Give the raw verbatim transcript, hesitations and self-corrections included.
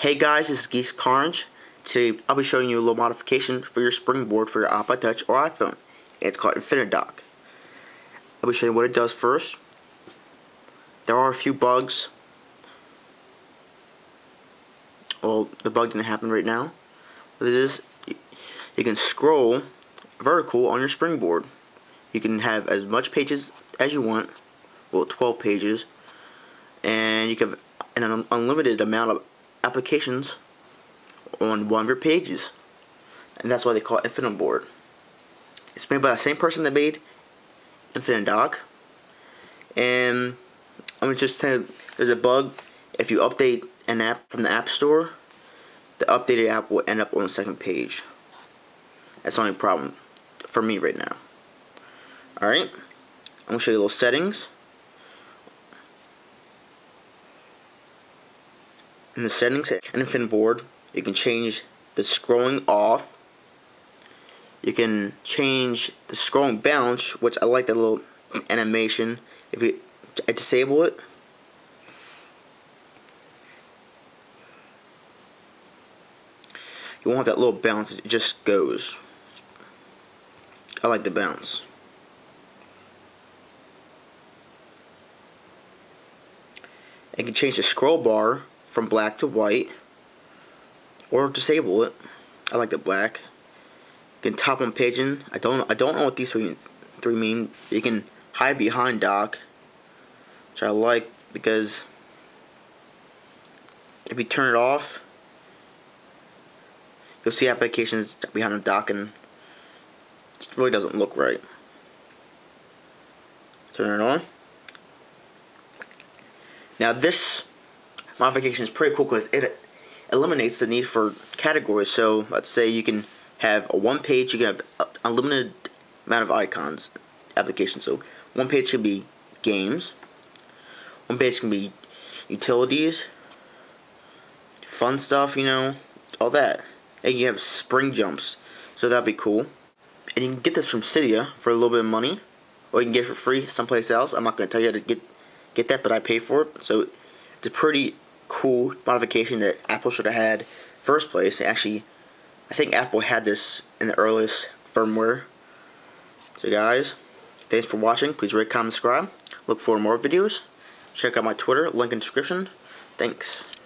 Hey guys, this is GeekisCarnage. Today I'll be showing you a little modification for your springboard for your iPod Touch or iPhone. It's called Infinite Dock. I'll be showing you what it does first. There are a few bugs. Well, the bug didn't happen right now. This is you can scroll vertical on your springboard. You can have as much pages as you want. Well, twelve pages, and you can have an unlimited amount of applications on one of your pages, and that's why they call it Infinite Board. It's made by the same person that made Infinite Dock, and I'm just telling you, there's a bug. If you update an app from the App Store, the updated app will end up on the second page. That's the only problem for me right now. Alright, I'm going to show you a little settings. In the settings at Infinboard, you can change the scrolling off. You can change the scrolling bounce, which I like that little animation. If you I disable it, you won't have that little bounce. It just goes. I like the bounce. You can change the scroll bar from black to white, or disable it. I like the black. You can top on pigeon. I don't. I don't know what these three, three mean. You can hide behind dock, which I like because if you turn it off, you'll see applications behind the dock, and it really doesn't look right. Turn it on. Now this modification is pretty cool because it eliminates the need for categories. So let's say you can have a one page, you can have an unlimited amount of icons, applications. So one page can be games, one page can be utilities, fun stuff, you know, all that. And you have spring jumps, so that'd be cool. And you can get this from Cydia for a little bit of money, or you can get it for free someplace else. I'm not going to tell you how to get get that, but I pay for it. So it's a pretty cool modification that Apple should have had first place. Actually, I think Apple had this in the earliest firmware. So guys, thanks for watching. Please rate, comment, subscribe. Look for more videos. Check out my Twitter, link in the description. Thanks.